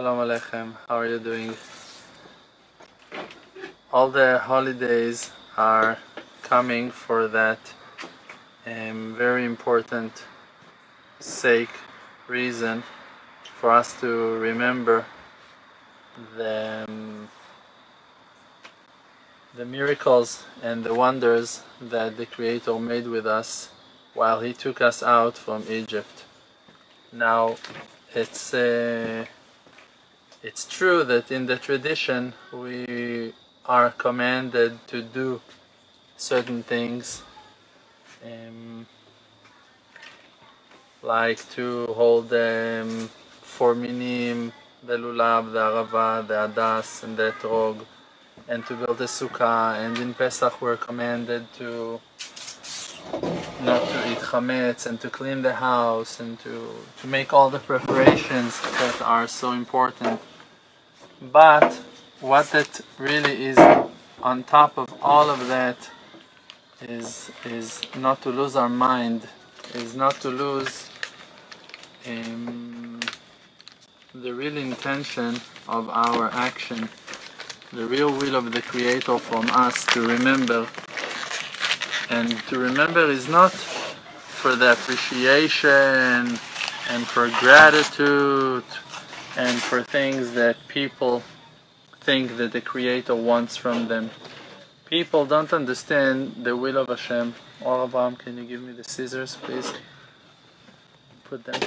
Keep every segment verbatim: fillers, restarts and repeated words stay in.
Shalom Aleichem, how are you doing? All the holidays are coming for that um, very important sake, reason for us to remember the, um, the miracles and the wonders that the Creator made with us while He took us out from Egypt. Now, it's uh, it's true that in the tradition we are commanded to do certain things, um, like to hold um, four minim, the lulav, the arava, the hadas, and the etrog, and to build a sukkah. And in Pesach we're commanded to not to eat chametz and to clean the house and to, to make all the preparations that are so important. But what that really is on top of all of that is, is not to lose our mind, is not to lose um, the real intention of our action, the real will of the Creator from us to remember. And to remember is not for the appreciation and for gratitude and for things that people think that the Creator wants from them. People don't understand the will of Hashem. Oravam, can you give me the scissors, please? Put them.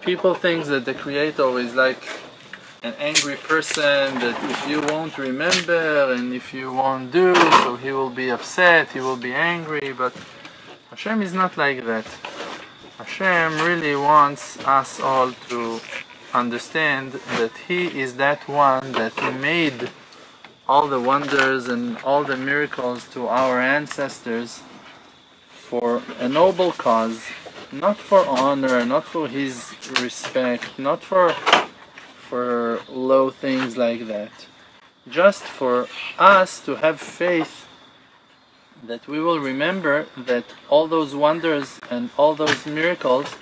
People think that the Creator is like an angry person, that if you won't remember and if you won't do, so he will be upset, he will be angry. But Hashem is not like that. Hashem really wants us all to understand that He is that one that made all the wonders and all the miracles to our ancestors for a noble cause, not for honor, not for his respect, not for for low things like that, just for us to have faith that we will remember that all those wonders and all those miracles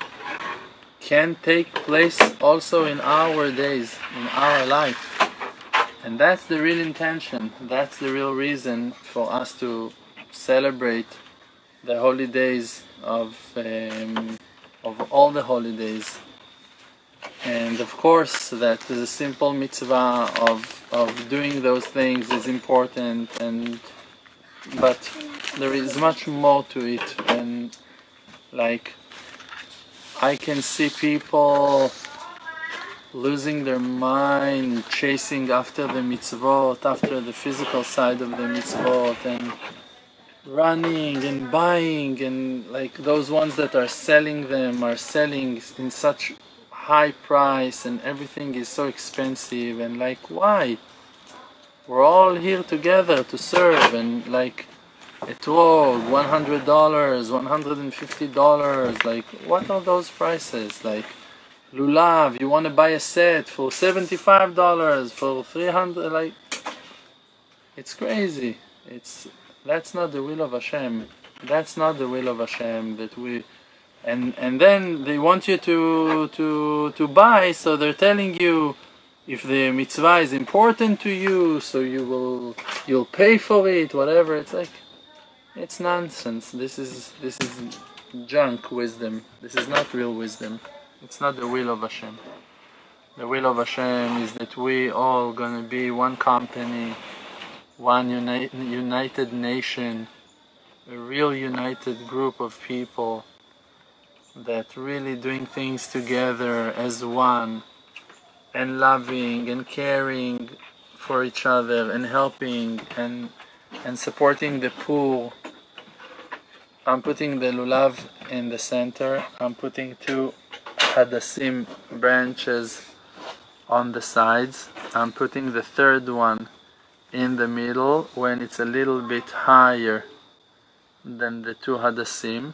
can take place also in our days, in our life. And that's the real intention, that's the real reason for us to celebrate the holidays of, um, of all the holidays. And of course that the simple mitzvah of, of doing those things is important, and but there is much more to it. And like, I can see people losing their mind, chasing after the mitzvot, after the physical side of the mitzvot, and running and buying, and like those ones that are selling them are selling in such high price, and everything is so expensive. And like, why? We're all here together to serve, and like etrog, one hundred dollars, one hundred fifty dollars, like what are those prices? Like lulav, you want to buy a set for seventy-five dollars, for three hundred dollars, like it's crazy. It's that's not the will of Hashem. That's not the will of Hashem that we And and then they want you to to to buy, so they're telling you if the mitzvah is important to you, so you will you'll pay for it, whatever. It's like, it's nonsense. This is this is junk wisdom. This is not real wisdom. It's not the will of Hashem. The will of Hashem is that we all gonna be one company, one uni united nation, a real united group of people that really doing things together as one, and loving and caring for each other, and helping and and supporting the poor. I'm putting the lulav in the center. I'm putting two hadasim branches on the sides. I'm putting the third one in the middle when it's a little bit higher than the two hadasim.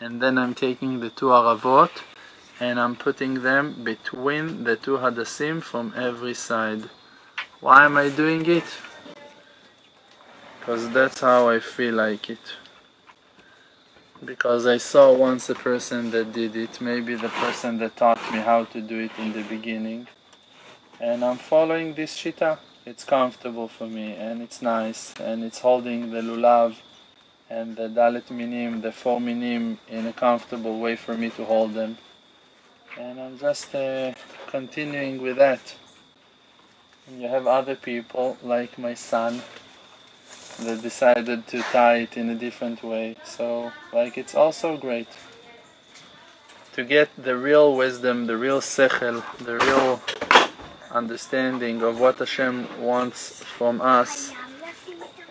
And then I'm taking the two aravot and I'm putting them between the two hadasim from every side. Why am I doing it? Because that's how I feel like it. Because I saw once a person that did it, maybe the person that taught me how to do it in the beginning. and I'm following this shita. It's comfortable for me and it's nice, and it's holding the lulav and the dalet minim, the four minim, in a comfortable way for me to hold them. And I'm just uh, continuing with that. And you have other people, like my son, that decided to tie it in a different way. So, like, it's also great to get the real wisdom, the real sechel, the real understanding of what Hashem wants from us.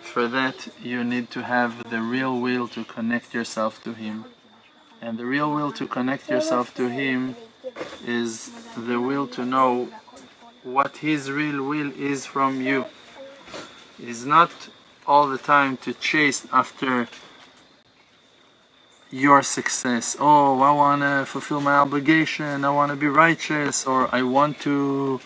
For that, you need to have the real will to connect yourself to Him. And the real will to connect yourself to Him is the will to know what His real will is from you. It is not all the time to chase after your success. Oh, I want to fulfill my obligation, I want to be righteous, or I want to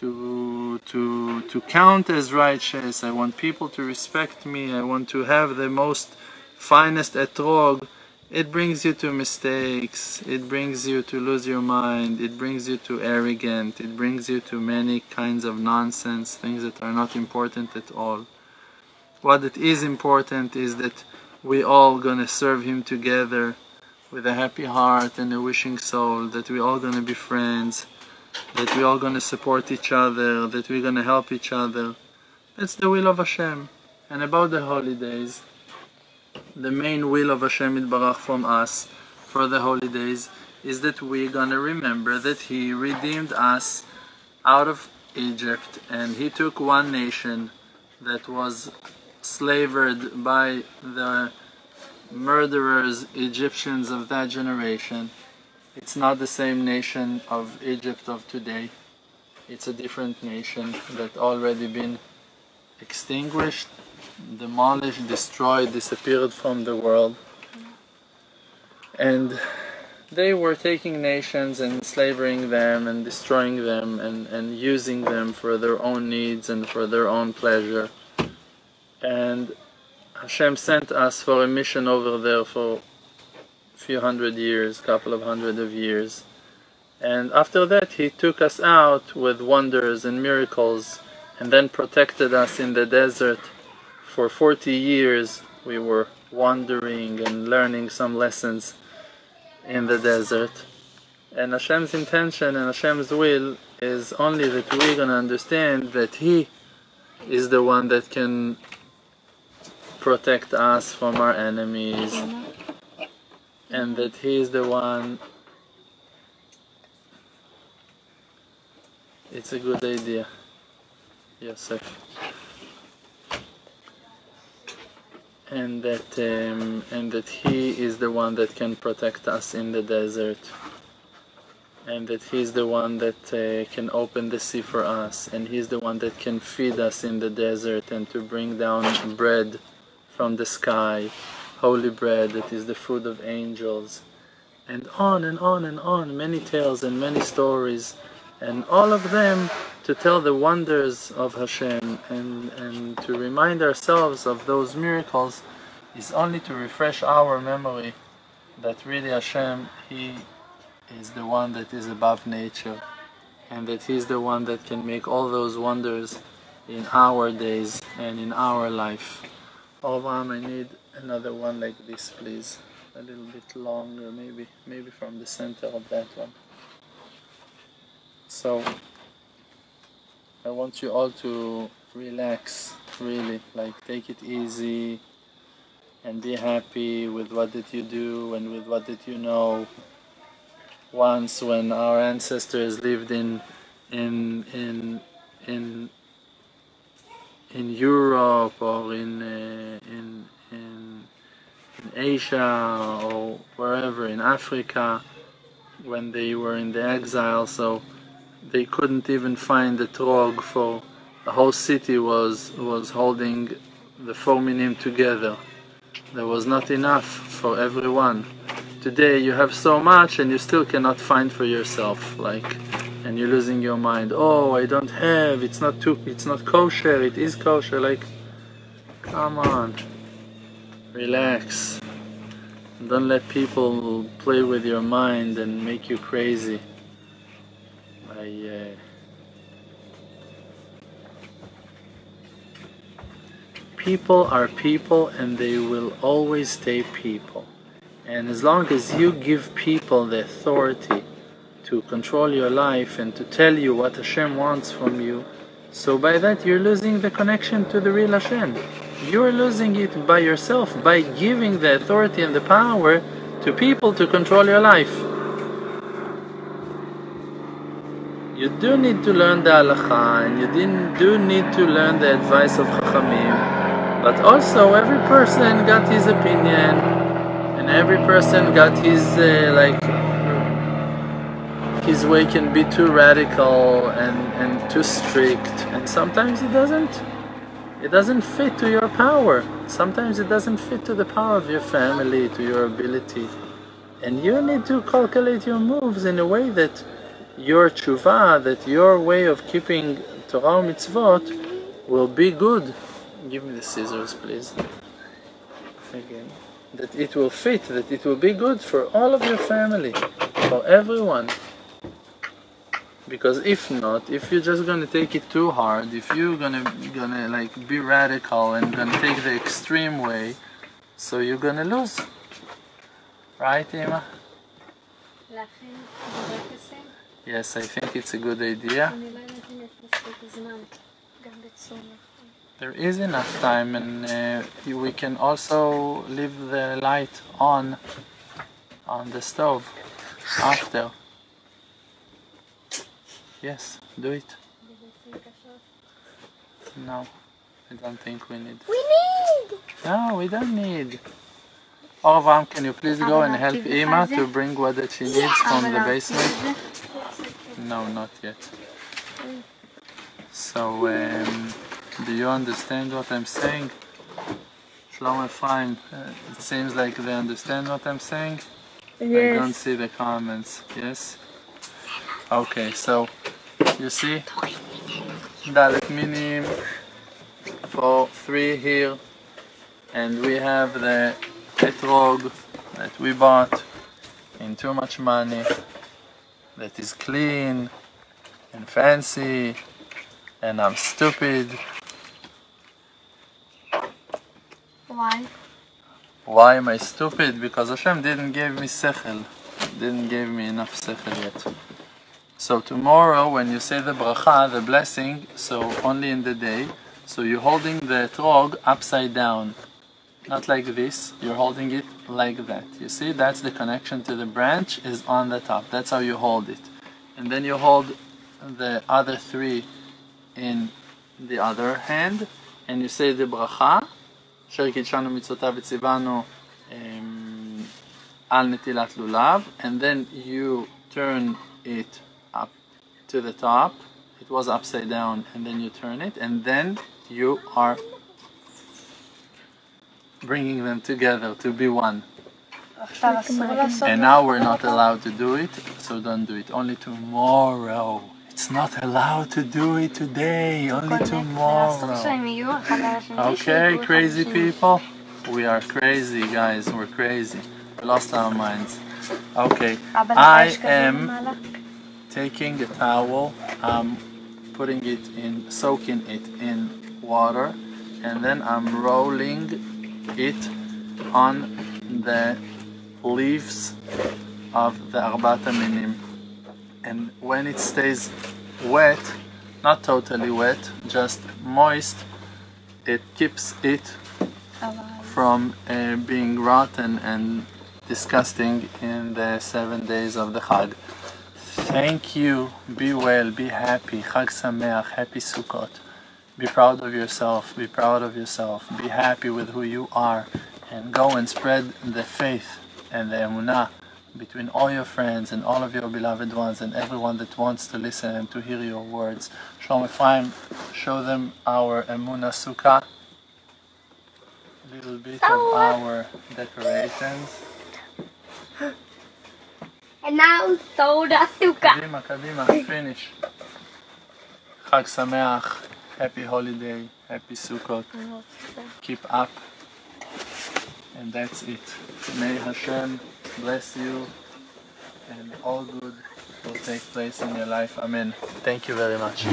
to to to count as righteous, I want people to respect me, I want to have the most finest etrog. It brings you to mistakes, it brings you to lose your mind, it brings you to arrogant, it brings you to many kinds of nonsense, things that are not important at all. What that is important is that we all gonna serve Him together with a happy heart and a wishing soul, that we all gonna be friends, that we all gonna support each other, that we're gonna help each other. That's the will of Hashem. And about the holidays, the main will of Hashem Yitbarach from us for the holidays is that we're gonna remember that He redeemed us out of Egypt, and He took one nation that was slavered by the murderers, Egyptians of that generation. It's not the same nation of Egypt of today. It's a different nation that already been extinguished, demolished, destroyed, disappeared from the world. And they were taking nations and enslaving them and destroying them and, and using them for their own needs and for their own pleasure. And Hashem sent us for a mission over there for a few hundred years, couple of hundred of years. And after that He took us out with wonders and miracles, and then protected us in the desert. For forty years we were wandering and learning some lessons in the desert. And Hashem's intention and Hashem's will is only that we're going to understand that He is the one that can protect us from our enemies, and that He is the one. It's a good idea, Yosef. And that um, and that He is the one that can protect us in the desert, and that He is the one that uh, can open the sea for us, and He is the one that can feed us in the desert and to bring down bread from the sky, holy bread that is the food of angels, and on and on and on, many tales and many stories, and all of them to tell the wonders of Hashem, and, and to remind ourselves of those miracles is only to refresh our memory that really Hashem, He is the one that is above nature, and that He is the one that can make all those wonders in our days and in our life. Oh, Mom, I need another one like this, please. A little bit longer, maybe, maybe from the center of that one. So, I want you all to relax, really, like take it easy and be happy with what did you do and with what did you know. Once, when our ancestors lived in, in, in, in, in Europe, or in, uh, in, in, in Asia, or wherever, in Africa, when they were in the exile, so they couldn't even find the etrog, for the whole city was, was holding the four minim together. There was not enough for everyone. Today you have so much and you still cannot find for yourself, like, and you're losing your mind. Oh, I don't have, it's not too, it's not kosher, it is kosher, like, come on, relax. Don't let people play with your mind and make you crazy. I, uh, people are people and they will always stay people. And as long as you give people the authority to control your life and to tell you what Hashem wants from you, so by that you're losing the connection to the real Hashem. You're losing it by yourself, by giving the authority and the power to people to control your life. You do need to learn the halacha, and you do need to learn the advice of Chachamim. But also, every person got his opinion, and every person got his, uh, like... his way can be too radical and, and too strict, and sometimes it doesn't it doesn't fit to your power. Sometimes it doesn't fit to the power of your family, to your ability, and you need to calculate your moves in a way that your teshuva, that your way of keeping Torah mitzvot will be good. Give me the scissors, please. Again, that it will fit, that it will be good for all of your family, for everyone. Because if not, if you're just gonna take it too hard, if you're gonna gonna like be radical and gonna take the extreme way, so you're gonna lose, right, Emma? Yes, I think it's a good idea. There is enough time, and uh, we can also leave the light on on the stove after. Yes, do it. No, I don't think we need. We need! No, we don't need. Orvam, can you please go and help Ima to bring what that she needs from the basement? No, not yet. So, um, do you understand what I'm saying? Shlom Ephraim, it seems like they understand what I'm saying. Yes. I don't see the comments, yes? Okay, so... you see, dalet minim for three here, and we have the etrog that we bought in too much money, that is clean and fancy, and I'm stupid. Why? Why am I stupid? Because Hashem didn't give me sechel, didn't give me enough sechel yet. So tomorrow, when you say the bracha, the blessing, so only in the day, so you're holding the etrog upside down. Not like this, you're holding it like that. You see, that's the connection to the branch, is on the top. That's how you hold it. And then you hold the other three in the other hand, and you say the bracha, Asher kidshanu mitzotav v'tzivanu al netilat lulav, and then you turn it up to the top. It was upside down, and then you turn it, and then you are bringing them together to be one. And now we're not allowed to do it, so don't do it. Only tomorrow. It's not allowed to do it today, only tomorrow. Okay, crazy people? We are crazy, guys. We're crazy. We lost our minds. Okay, I am... taking a towel, I'm putting it in, soaking it in water, and then I'm rolling it on the leaves of the arba minim. And when it stays wet, not totally wet, just moist, it keeps it from uh, being rotten and disgusting in the seven days of the Chag. Thank you. Be well. Be happy. Chag Sameach. Happy Sukkot. Be proud of yourself. Be proud of yourself. Be happy with who you are. And go and spread the faith and the Emunah between all your friends and all of your beloved ones and everyone that wants to listen and to hear your words. Shalom Ephraim, show them our Emunah sukkah. A little bit of our decorations. And now soda sukkah. Kadima, kadima, finish. Chag Sameach, happy holiday, happy Sukkot. Keep up. And that's it. May Hashem bless you, and all good will take place in your life. Amen. Thank you very much.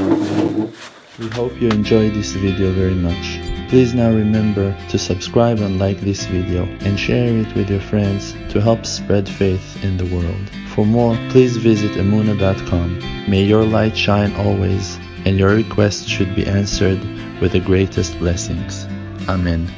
We hope you enjoyed this video very much. Please now remember to subscribe and like this video and share it with your friends to help spread faith in the world. For more, please visit Emunah dot com. May your light shine always, and your requests should be answered with the greatest blessings. Amen.